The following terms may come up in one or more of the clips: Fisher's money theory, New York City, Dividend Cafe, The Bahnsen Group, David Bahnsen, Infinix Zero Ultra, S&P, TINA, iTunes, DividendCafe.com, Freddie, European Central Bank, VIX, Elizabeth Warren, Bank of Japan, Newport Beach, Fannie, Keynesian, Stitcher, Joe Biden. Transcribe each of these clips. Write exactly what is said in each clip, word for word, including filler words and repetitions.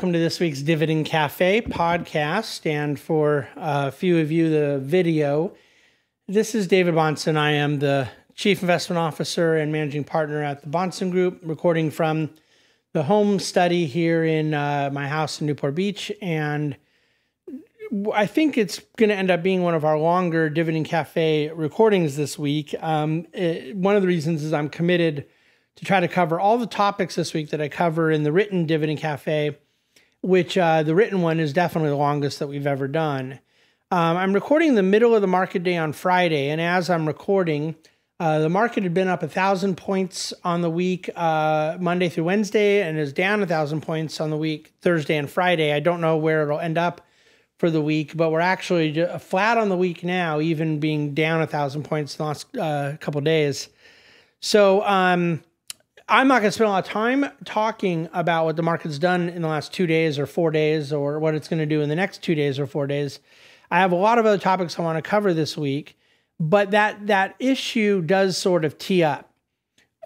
welcome to this week's Dividend Cafe podcast, and for a few of you, the video. This is David Bahnsen. I am the Chief Investment Officer and Managing Partner at the Bahnsen Group, recording from the home study here in uh, my house in Newport Beach. And I think it's going to end up being one of our longer Dividend Cafe recordings this week. Um, it, one of the reasons is I'm committed to try to cover all the topics this week that I cover in the written Dividend Cafe, which uh, the written one is definitely the longest that we've ever done. Um, I'm recording the middle of the market day on Friday, and as I'm recording, uh, the market had been up one thousand points on the week uh, Monday through Wednesday, and is down one thousand points on the week Thursday and Friday. I don't know where it'll end up for the week, but we're actually just flat on the week now, even being down one thousand points in the last uh, couple days. So, um... I'm not going to spend a lot of time talking about what the market's done in the last two days or four days or what it's going to do in the next two days or four days. I have a lot of other topics I want to cover this week, but that that issue does sort of tee up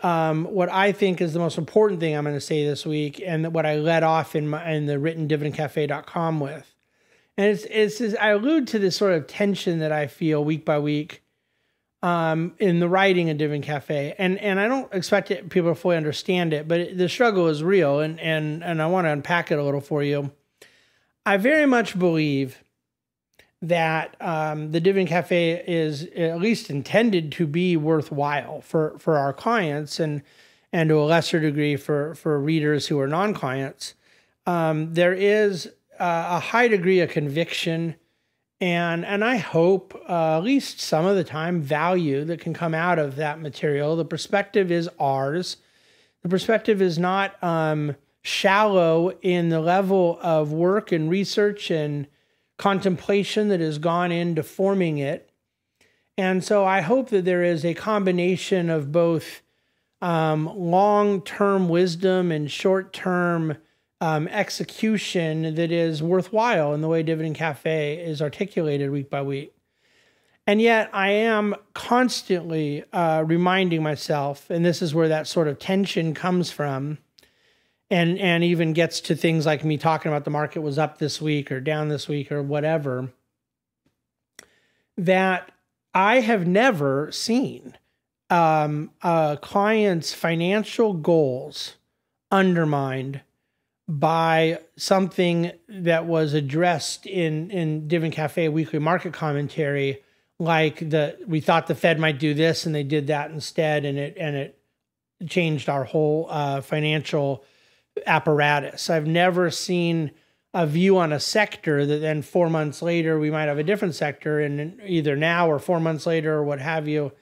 um, what I think is the most important thing I'm going to say this week, and what I led off in, my, in the written Dividend Cafe dot com with. And it's, it's, it's, I allude to this sort of tension that I feel week by week Um, in the writing of Dividend Cafe. And and I don't expect it, people to fully understand it, but it, the struggle is real, and, and, and I want to unpack it a little for you. I very much believe that um, the Dividend Cafe is at least intended to be worthwhile for, for our clients, and, and to a lesser degree for, for readers who are non-clients. Um, there is uh, a high degree of conviction And and I hope uh, at least some of the time value that can come out of that material. The perspective is ours. The perspective is not um, shallow in the level of work and research and contemplation that has gone into forming it. And so I hope that there is a combination of both um, long-term wisdom and short-term Um, execution that is worthwhile in the way Dividend Cafe is articulated week by week. And yet I am constantly uh, reminding myself, and this is where that sort of tension comes from, and, and even gets to things like me talking about the market was up this week or down this week or whatever, that I have never seen um, a client's financial goals undermined by something that was addressed in, in Dividend Cafe weekly market commentary, like the we thought the Fed might do this and they did that instead, and it and it changed our whole uh, financial apparatus. I've never seen a view on a sector that then four months later we might have a different sector, and either now or four months later or what have you,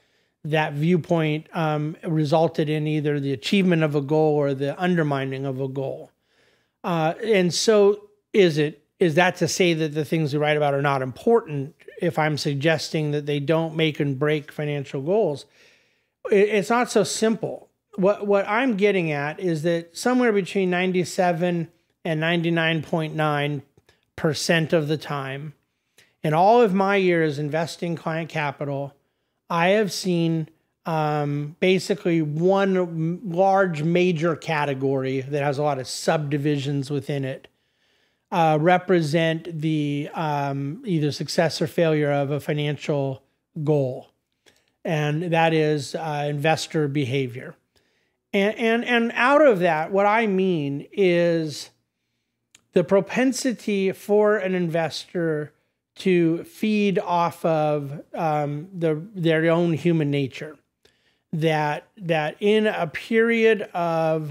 that viewpoint um, resulted in either the achievement of a goal or the undermining of a goal. Uh, and so is it, is that to say that the things we write about are not important if I'm suggesting that they don't make and break financial goals? It's not so simple. What, what I'm getting at is that somewhere between ninety-seven and ninety-nine point nine percent of the time, in all of my years investing client capital, I have seen Um, basically one large major category that has a lot of subdivisions within it uh, represent the um, either success or failure of a financial goal. And that is uh, investor behavior. And, and, and out of that, what I mean is the propensity for an investor to feed off of um, the, their own human nature. That that in a period of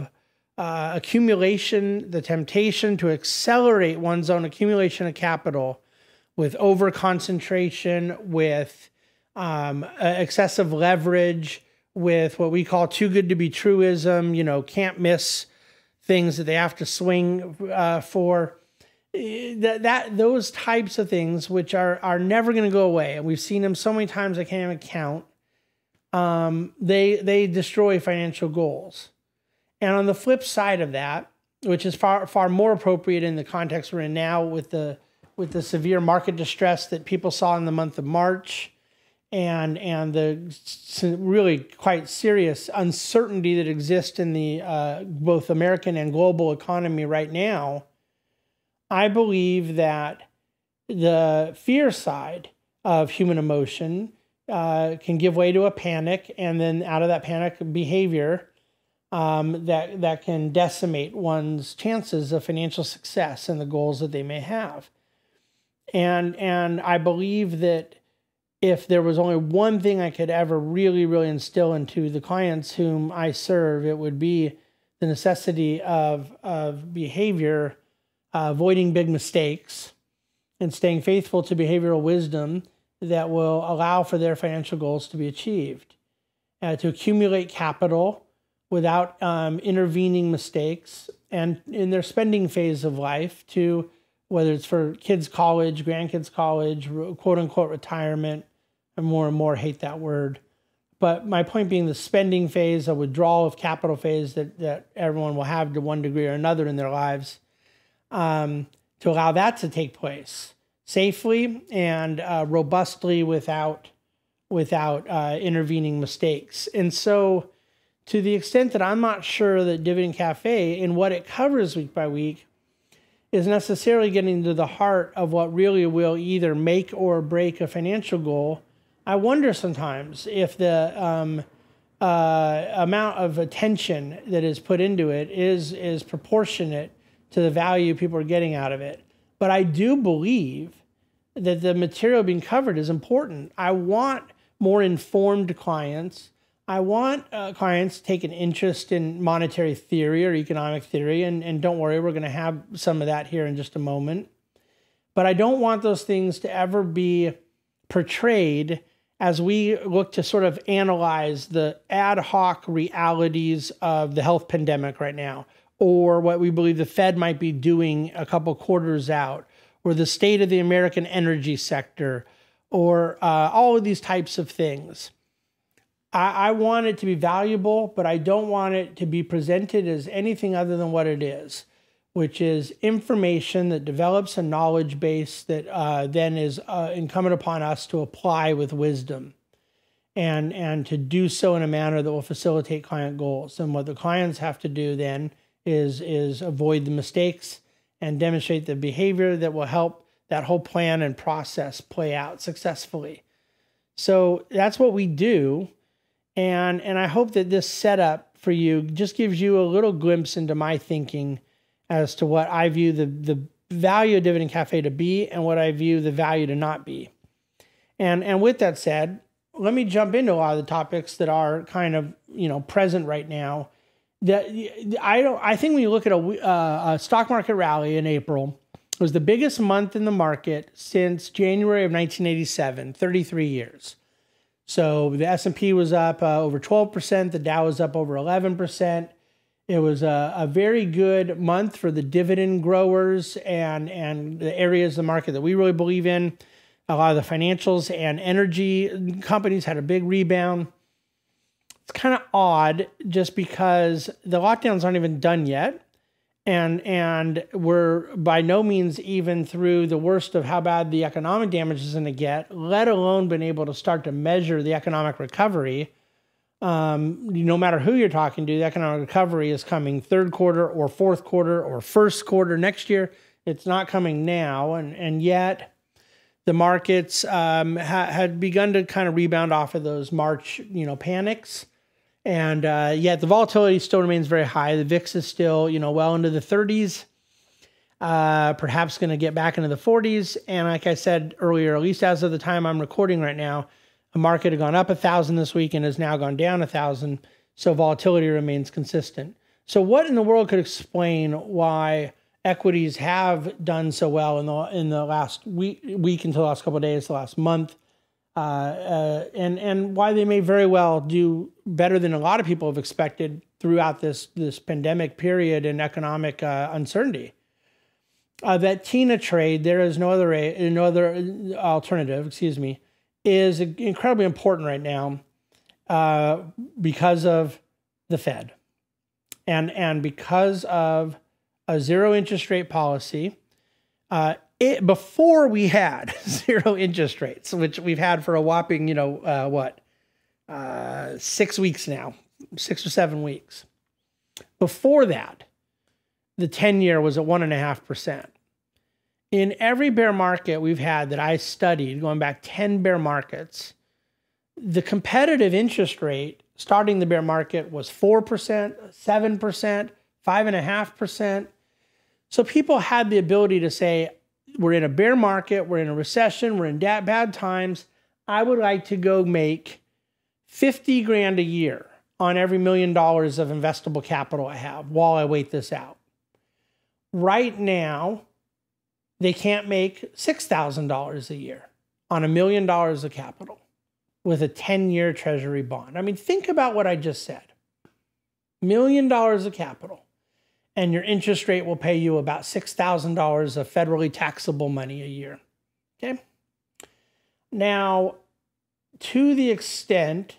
uh, accumulation, the temptation to accelerate one's own accumulation of capital with overconcentration, with um, excessive leverage, with what we call too good to be truism, you know, can't miss things that they have to swing uh, for, that, that those types of things which are, are never going to go away. And we've seen them so many times I can't even count. Um, they, they destroy financial goals. And on the flip side of that, which is far, far more appropriate in the context we're in now with the, with the severe market distress that people saw in the month of March, and, and the really quite serious uncertainty that exists in the, uh, both American and global economy right now, I believe that the fear side of human emotion uh, can give way to a panic, and then out of that panic behavior um, that, that can decimate one's chances of financial success and the goals that they may have. And, and I believe that if there was only one thing I could ever really, really instill into the clients whom I serve, it would be the necessity of, of behavior, uh, avoiding big mistakes, and staying faithful to behavioral wisdom that will allow for their financial goals to be achieved. Uh, to accumulate capital without um, intervening mistakes, and in their spending phase of life, to whether it's for kids' college, grandkids' college, quote-unquote retirement. I more and more hate that word. But my point being the spending phase, a withdrawal of capital phase that, that everyone will have to one degree or another in their lives, um, to allow that to take place safely and uh, robustly without, without uh, intervening mistakes. And so to the extent that I'm not sure that Dividend Cafe and what it covers week by week is necessarily getting to the heart of what really will either make or break a financial goal, I wonder sometimes if the um, uh, amount of attention that is put into it is, is proportionate to the value people are getting out of it. But I do believe that the material being covered is important. I want more informed clients. I want uh, clients to take an interest in monetary theory or economic theory, and, and don't worry, we're going to have some of that here in just a moment. But I don't want those things to ever be portrayed as we look to sort of analyze the ad hoc realities of the health pandemic right now, or what we believe the Fed might be doing a couple quarters out, or the state of the American energy sector, or uh, all of these types of things. I, I want it to be valuable, but I don't want it to be presented as anything other than what it is, which is information that develops a knowledge base that uh, then is uh, incumbent upon us to apply with wisdom, and, and to do so in a manner that will facilitate client goals. And what the clients have to do then is is avoid the mistakes and demonstrate the behavior that will help that whole plan and process play out successfully. So that's what we do. And, and I hope that this setup for you just gives you a little glimpse into my thinking as to what I view the, the value of Dividend Cafe to be and what I view the value to not be. And, and with that said, let me jump into a lot of the topics that are kind of, you know, present right now. That I don't. I think when you look at a, uh, a stock market rally in April, it was the biggest month in the market since January of nineteen eighty-seven, thirty-three years. So the S and P was up uh, over twelve percent. The Dow was up over eleven percent. It was a, a very good month for the dividend growers and and the areas of the market that we really believe in. A lot of the financials and energy companies had a big rebound. It's kind of odd just because the lockdowns aren't even done yet, and and we're by no means even through the worst of how bad the economic damage is going to get, let alone been able to start to measure the economic recovery. Um, no matter who you're talking to, the economic recovery is coming third quarter or fourth quarter or first quarter next year. It's not coming now, and, and yet the markets um, ha had begun to kind of rebound off of those March, you know, panics. And uh, yet the volatility still remains very high. The V I X is still, you know, well into the thirties, uh, perhaps going to get back into the forties. And like I said earlier, at least as of the time I'm recording right now, the market had gone up one thousand this week and has now gone down one thousand. So volatility remains consistent. So what in the world could explain why equities have done so well in the in the last week, week until the last couple of days, the last month, uh, uh, and and why they may very well do better than a lot of people have expected throughout this this pandemic period and economic uh, uncertainty? Uh, that TINA trade, there is no other no other alternative, excuse me, is incredibly important right now uh, because of the Fed, and and because of a zero interest rate policy. Uh, it, before we had zero interest rates, which we've had for a whopping, you know, uh, what, uh, six weeks now, six or seven weeks. Before that, the ten-year was at one and a half percent. in every bear market we've had that I studied, going back ten bear markets, the competitive interest rate starting the bear market was four percent, seven percent, five point five percent. So people had the ability to say, we're in a bear market, we're in a recession, we're in bad times. I would like to go make fifty grand a year on every million dollars of investable capital I have while I wait this out. Right now, they can't make six thousand dollars a year on a million dollars of capital with a ten year treasury bond. I mean, think about what I just said. Million dollars of capital, and your interest rate will pay you about six thousand dollars of federally taxable money a year. Okay. Now, to the extent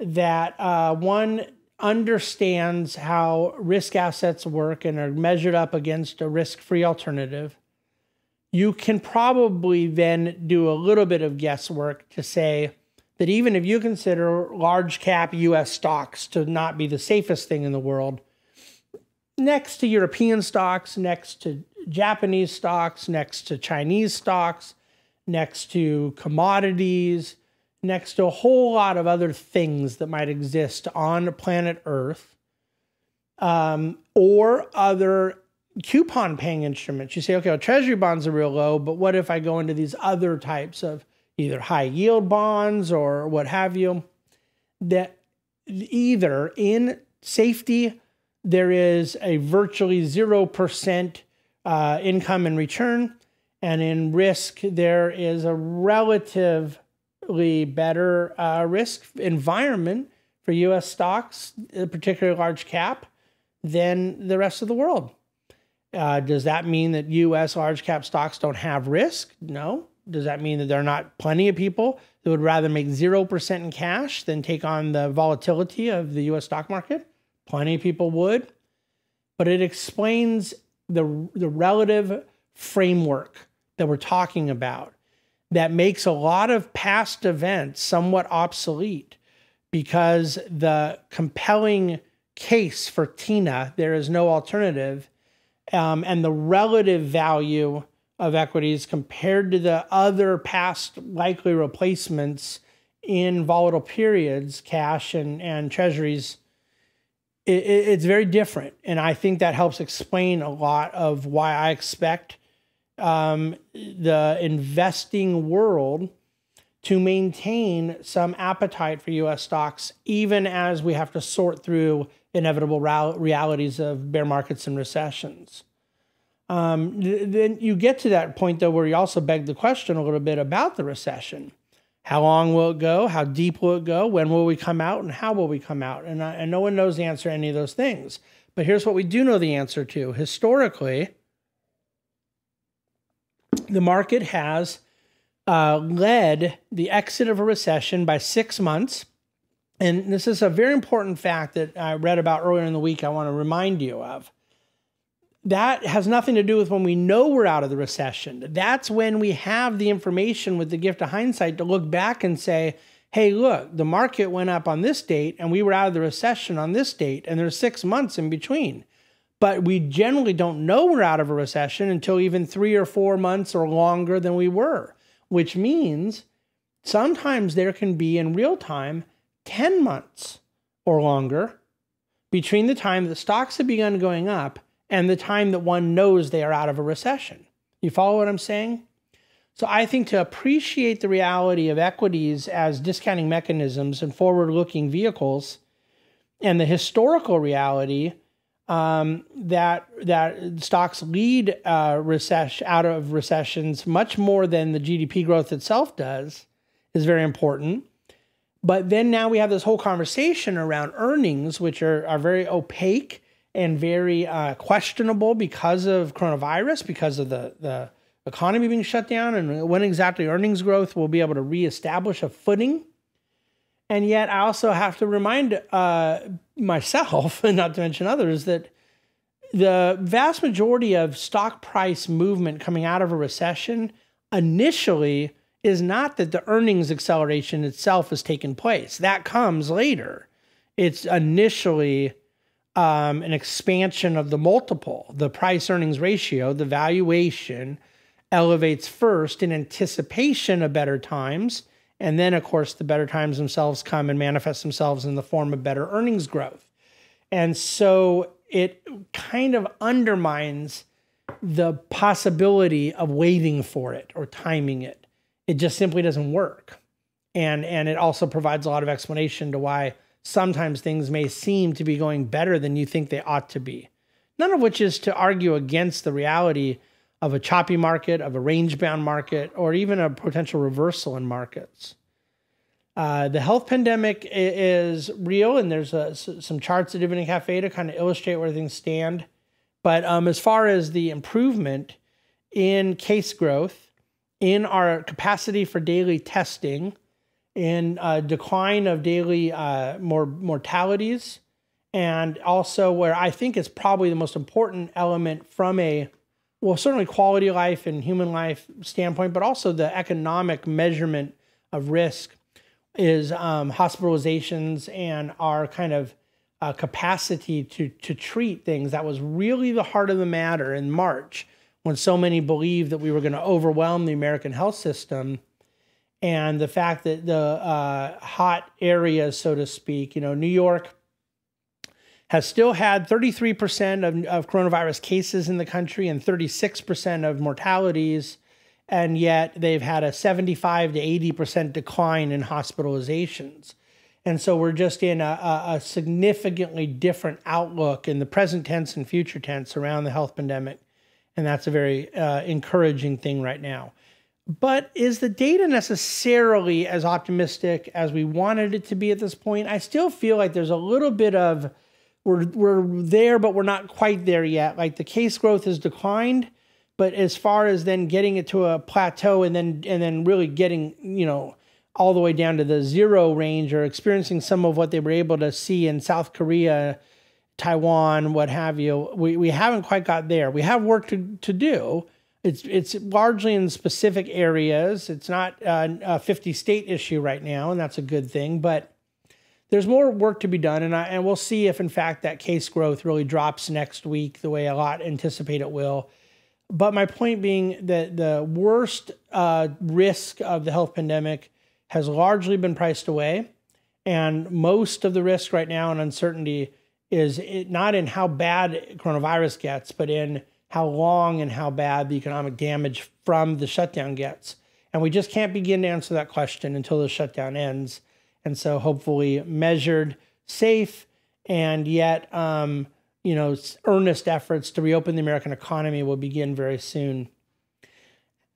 that uh, one understands how risk assets work and are measured up against a risk-free alternative, you can probably then do a little bit of guesswork to say that even if you consider large cap U S stocks to not be the safest thing in the world, next to European stocks, next to Japanese stocks, next to Chinese stocks, next to commodities, next to a whole lot of other things that might exist on planet Earth, um, or other coupon paying instruments. You say, okay, well, treasury bonds are real low, but what if I go into these other types of either high yield bonds or what have you? That either in safety, there is a virtually zero percent uh, income and return, and in risk, there is a relatively better uh, risk environment for U S stocks, particularly large cap, than the rest of the world. Uh, does that mean that U S large cap stocks don't have risk? No. Does that mean that there are not plenty of people that would rather make zero percent in cash than take on the volatility of the U S stock market? Plenty of people would, but it explains the, the relative framework that we're talking about that makes a lot of past events somewhat obsolete, because the compelling case for TINA, there is no alternative, um, and the relative value of equities compared to the other past likely replacements in volatile periods, cash and, and treasuries, it's very different. And I think that helps explain a lot of why I expect um, the investing world to maintain some appetite for U S stocks, even as we have to sort through inevitable realities of bear markets and recessions. Um, then you get to that point, though, where you also beg the question a little bit about the recession. How long will it go? How deep will it go? When will we come out? And how will we come out? And, I, and no one knows the answer to any of those things. But here's what we do know the answer to. Historically, the market has uh, led the exit of a recession by six months. And this is a very important fact that I read about earlier in the week I want to remind you of. That has nothing to do with when we know we're out of the recession. That's when we have the information with the gift of hindsight to look back and say, hey, look, the market went up on this date and we were out of the recession on this date, and there's six months in between. But we generally don't know we're out of a recession until even three or four months or longer than we were, which means sometimes there can be in real time ten months or longer between the time the stocks have begun going up and the time that one knows they are out of a recession. You follow what I'm saying? So I think to appreciate the reality of equities as discounting mechanisms and forward-looking vehicles, and the historical reality um, that that stocks lead uh, recession out of recessions much more than the G D P growth itself does, is very important. But then now we have this whole conversation around earnings, which are, are very opaque and very uh, questionable because of coronavirus, because of the, the economy being shut down, and when exactly earnings growth will be able to reestablish a footing. And yet I also have to remind uh, myself, and not to mention others, that the vast majority of stock price movement coming out of a recession initially is not that the earnings acceleration itself has taken place. That comes later. It's initially Um, an expansion of the multiple, the price earnings ratio, the valuation, elevates first in anticipation of better times. And then, of course, the better times themselves come and manifest themselves in the form of better earnings growth. And so it kind of undermines the possibility of waiting for it or timing it. It just simply doesn't work. And, and it also provides a lot of explanation to why sometimes things may seem to be going better than you think they ought to be. None of which is to argue against the reality of a choppy market, of a range-bound market, or even a potential reversal in markets. Uh, the health pandemic is real, and there's a, some charts at Dividend Cafe to kind of illustrate where things stand. But um, as far as the improvement in case growth, in our capacity for daily testing, in a decline of daily uh, more mortalities, and also where I think is probably the most important element from a well, certainly quality of life and human life standpoint, but also the economic measurement of risk is um, hospitalizations and our kind of uh, capacity to, to treat things. That was really the heart of the matter in March when so many believed that we were going to overwhelm the American health system. And the fact that the uh, hot areas, so to speak, you know, New York has still had thirty-three percent of, of coronavirus cases in the country and thirty-six percent of mortalities, and yet they've had a seventy-five to eighty percent decline in hospitalizations. And so we're just in a, a significantly different outlook in the present tense and future tense around the health pandemic, and that's a very uh, encouraging thing right now. But is the data necessarily as optimistic as we wanted it to be at this point? I still feel like there's a little bit of We're, we're there, but we're not quite there yet. Like the case growth has declined, but as far as then getting it to a plateau and then and then really getting, you know, all the way down to the zero range or experiencing some of what they were able to see in South Korea, Taiwan, what have you, we, we haven't quite got there. We have work to, to do. It's, it's largely in specific areas. It's not a fifty state issue right now, and that's a good thing, but there's more work to be done, and, I, and we'll see if, in fact, that case growth really drops next week the way a lot anticipate it will. But my point being that the worst uh, risk of the health pandemic has largely been priced away, and most of the risk right now and uncertainty is it, not in how bad coronavirus gets, but in how long and how bad the economic damage from the shutdown gets. And we just can't begin to answer that question until the shutdown ends. And so hopefully measured, safe, and yet, um, you know, earnest efforts to reopen the American economy will begin very soon.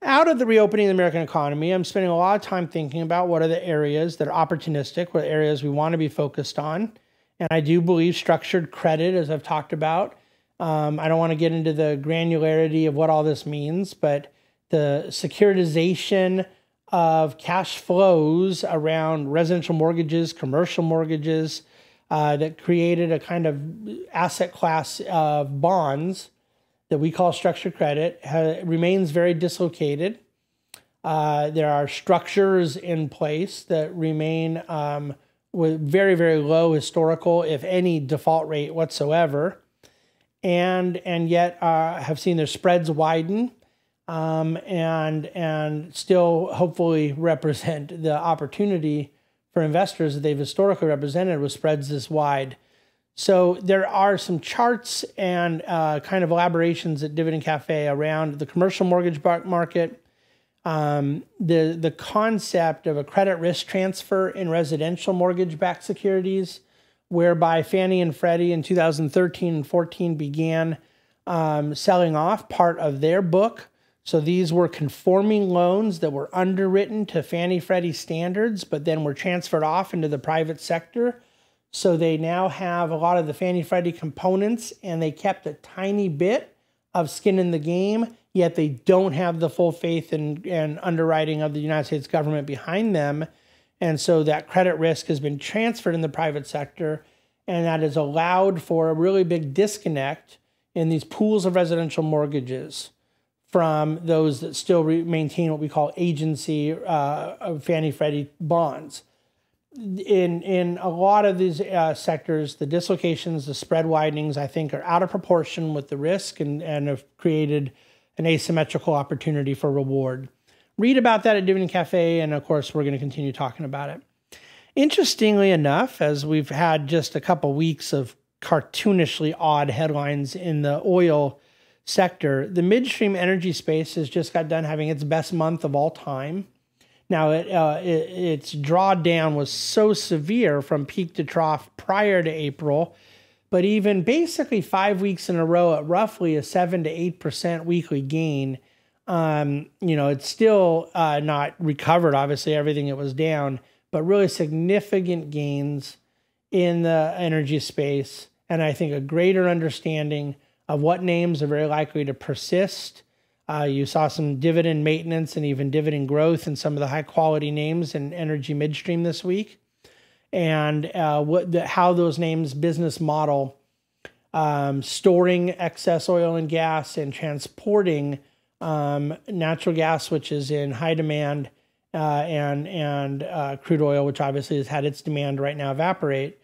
Out of the reopening of the American economy, I'm spending a lot of time thinking about what are the areas that are opportunistic, what are the areas we want to be focused on. And I do believe structured credit, as I've talked about. Um, I don't want to get into the granularity of what all this means, but the securitization of cash flows around residential mortgages, commercial mortgages, uh, that created a kind of asset class of bonds that we call structured credit, ha remains very dislocated. Uh, there are structures in place that remain um, with very, very low historical, if any, default rate whatsoever, and, and yet uh, have seen their spreads widen. Um, and and still hopefully represent the opportunity for investors that they've historically represented with spreads this wide. So there are some charts and uh, kind of elaborations at Dividend Cafe around the commercial mortgage market, um, the, the concept of a credit risk transfer in residential mortgage-backed securities, whereby Fannie and Freddie in two thousand thirteen and fourteen began um, selling off part of their book. So these were conforming loans that were underwritten to Fannie Freddie standards, but then were transferred off into the private sector. So they now have a lot of the Fannie Freddie components, and they kept a tiny bit of skin in the game, yet they don't have the full faith and, and underwriting of the United States government behind them. And so that credit risk has been transferred in the private sector, and that has allowed for a really big disconnect in these pools of residential mortgages from those that still re maintain what we call agency uh, Fannie Freddie bonds. In, in a lot of these uh, sectors, the dislocations, the spread widenings, I think, are out of proportion with the risk and, and have created an asymmetrical opportunity for reward. Read about that at Dividend Cafe, and of course, we're going to continue talking about it. Interestingly enough, as we've had just a couple weeks of cartoonishly odd headlines in the oil sector, the midstream energy space has just got done having its best month of all time. Now, it, uh, it, its drawdown was so severe from peak to trough prior to April, but even basically five weeks in a row at roughly a seven to eight percent weekly gain, um, you know, it's still uh, not recovered, obviously, everything it was down, but really significant gains in the energy space. And I think a greater understanding of what names are very likely to persist. Uh, you saw some dividend maintenance and even dividend growth in some of the high quality names in energy midstream this week, and uh, what the, how those names' business model, um, storing excess oil and gas and transporting um, natural gas, which is in high demand, uh, and and uh, crude oil, which obviously has had its demand right now evaporate.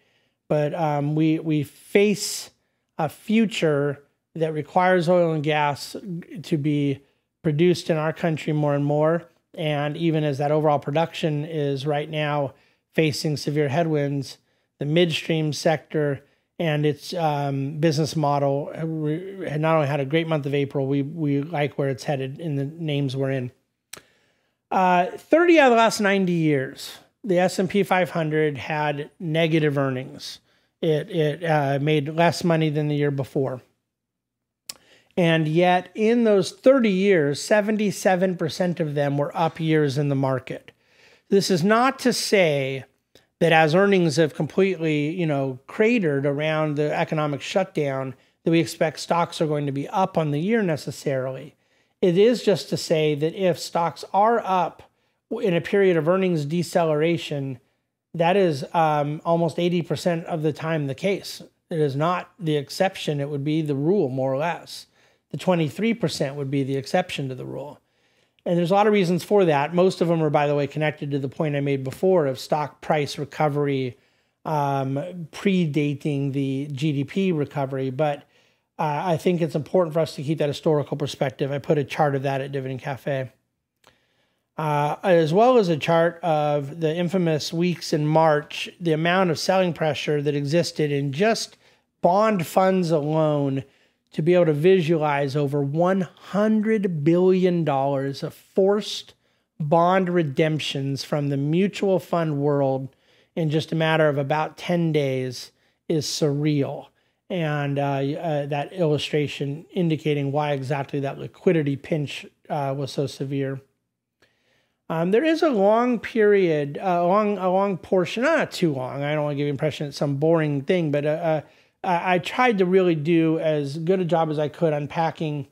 But um, we we face a future that requires oil and gas to be produced in our country more and more. And even as that overall production is right now facing severe headwinds, the midstream sector and its um, business model had not only had a great month of April, we, we like where it's headed in the names we're in. Uh, thirty out of the last ninety years, the S and P five hundred had negative earnings. It, it uh, made less money than the year before. And yet in those thirty years, seventy-seven percent of them were up years in the market. This is not to say that as earnings have completely, you know, cratered around the economic shutdown, that we expect stocks are going to be up on the year necessarily. It is just to say that if stocks are up in a period of earnings deceleration, that is um, almost eighty percent of the time the case. It is not the exception. It would be the rule, more or less. The twenty-three percent would be the exception to the rule. And there's a lot of reasons for that. Most of them are, by the way, connected to the point I made before of stock price recovery um, predating the G D P recovery. But uh, I think it's important for us to keep that historical perspective. I put a chart of that at Dividend Cafe, uh, as well as a chart of the infamous weeks in March, the amount of selling pressure that existed in just bond funds alone, to be able to visualize over one hundred billion dollars of forced bond redemptions from the mutual fund world in just a matter of about ten days is surreal. And uh, uh, that illustration indicating why exactly that liquidity pinch uh, was so severe. Um, there is a long period, uh, a, long, a long portion, not too long. I don't want to give the impression it's some boring thing, but... Uh, uh, I tried to really do as good a job as I could unpacking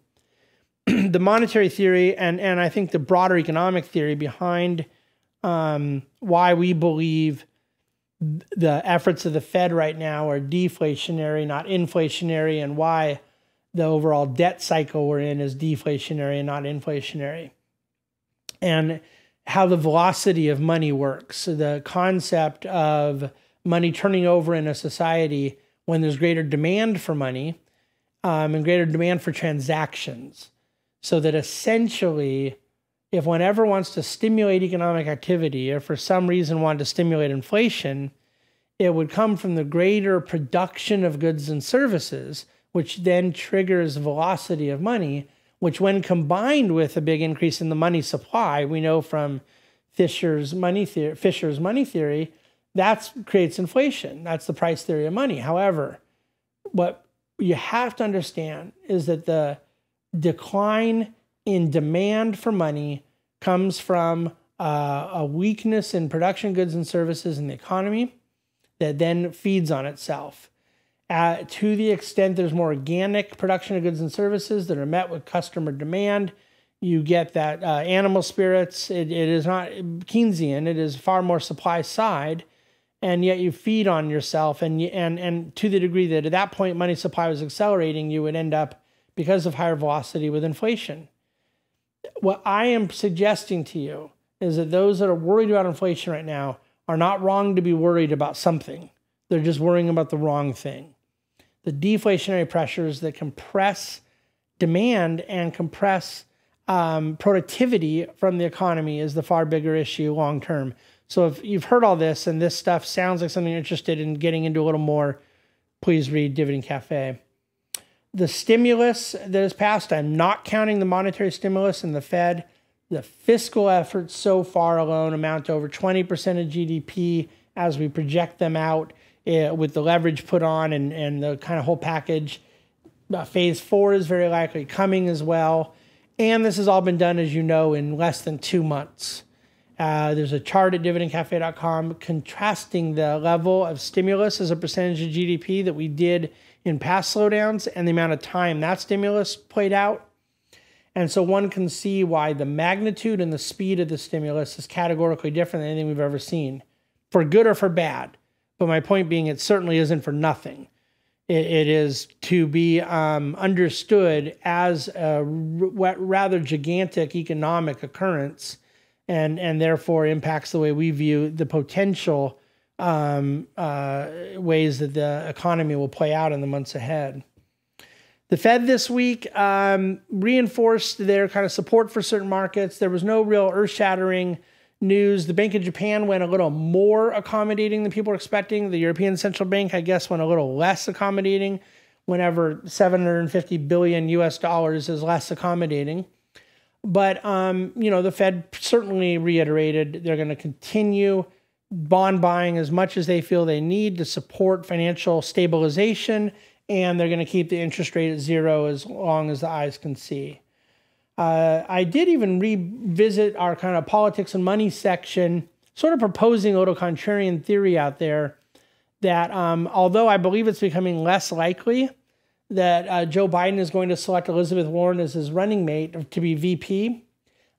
the monetary theory and, and I think the broader economic theory behind um, why we believe the efforts of the Fed right now are deflationary, not inflationary, and why the overall debt cycle we're in is deflationary and not inflationary, and how the velocity of money works, the concept of money turning over in a society when there's greater demand for money um, and greater demand for transactions. So that essentially, if one ever wants to stimulate economic activity or for some reason wanted to stimulate inflation, it would come from the greater production of goods and services, which then triggers velocity of money, which when combined with a big increase in the money supply, we know from Fisher's money theory, Fisher's money theory, that creates inflation. That's the price theory of money. However, what you have to understand is that the decline in demand for money comes from uh, a weakness in production goods and services in the economy that then feeds on itself. Uh, to the extent there's more organic production of goods and services that are met with customer demand, you get that uh, animal spirits. It, it is not Keynesian. It is far more supply side. And yet you feed on yourself, and, and, and to the degree that at that point money supply was accelerating, you would end up, because of higher velocity, with inflation. What I am suggesting to you is that those that are worried about inflation right now are not wrong to be worried about something. They're just worrying about the wrong thing. The deflationary pressures that compress demand and compress um, productivity from the economy is the far bigger issue long term. So if you've heard all this and this stuff sounds like something you're interested in getting into a little more, please read Dividend Cafe. The stimulus that is passed, I'm not counting the monetary stimulus and the Fed. The fiscal efforts so far alone amount to over twenty percent of G D P as we project them out uh, with the leverage put on and, and the kind of whole package. Uh, phase four is very likely coming as well. And this has all been done, as you know, in less than two months. Uh, there's a chart at Dividend Cafe dot com contrasting the level of stimulus as a percentage of G D P that we did in past slowdowns and the amount of time that stimulus played out. And so one can see why the magnitude and the speed of the stimulus is categorically different than anything we've ever seen, for good or for bad. But my point being, it certainly isn't for nothing. It, it is to be um, understood as a rather gigantic economic occurrence, and, and therefore impacts the way we view the potential um, uh, ways that the economy will play out in the months ahead. The Fed this week um, reinforced their kind of support for certain markets. There was no real earth-shattering news. The Bank of Japan went a little more accommodating than people were expecting. The European Central Bank, I guess, went a little less accommodating whenever seven hundred fifty billion U S dollars is less accommodating. But, um, you know, the Fed certainly reiterated they're going to continue bond buying as much as they feel they need to support financial stabilization, and they're going to keep the interest rate at zero as long as the eyes can see. Uh, I did even revisit our kind of politics and money section, sort of proposing a little contrarian theory out there that um, although I believe it's becoming less likely that uh, Joe Biden is going to select Elizabeth Warren as his running mate to be V P,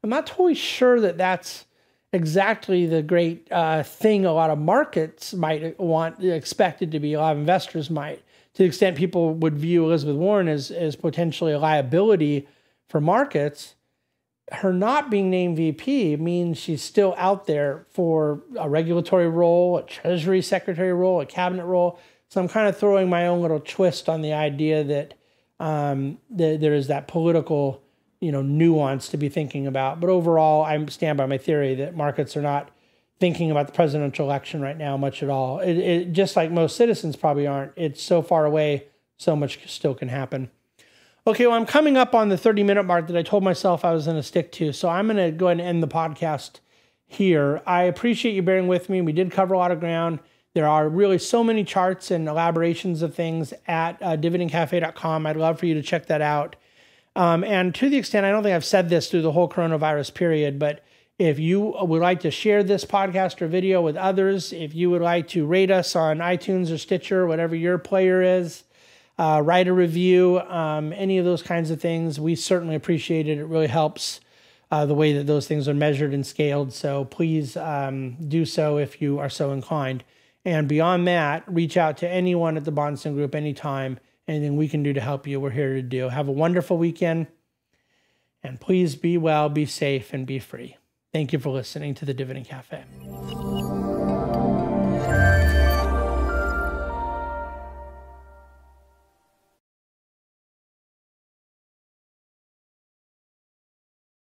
I'm not totally sure that that's exactly the great uh, thing a lot of markets might want, expected to be, a lot of investors might, to the extent people would view Elizabeth Warren as, as potentially a liability for markets. Her not being named V P means she's still out there for a regulatory role, a Treasury Secretary role, a cabinet role. So I'm kind of throwing my own little twist on the idea that um, th there is that political, you know, nuance to be thinking about. But overall, I stand by my theory that markets are not thinking about the presidential election right now much at all. It, it, just like most citizens probably aren't. It's so far away, so much still can happen. Okay, well, I'm coming up on the thirty minute mark that I told myself I was going to stick to, so I'm going to go ahead and end the podcast here. I appreciate you bearing with me. We did cover a lot of ground. There are really so many charts and elaborations of things at uh, Dividend Cafe dot com. I'd love for you to check that out. Um, and to the extent, I don't think I've said this through the whole coronavirus period, but if you would like to share this podcast or video with others, if you would like to rate us on iTunes or Stitcher, whatever your player is, uh, write a review, um, any of those kinds of things, we certainly appreciate it. It really helps uh, the way that those things are measured and scaled. So please um, do so if you are so inclined. And beyond that, reach out to anyone at the Bahnsen Group anytime. Anything we can do to help you, we're here to do. Have a wonderful weekend, and please be well, be safe, and be free. Thank you for listening to the Dividend Cafe.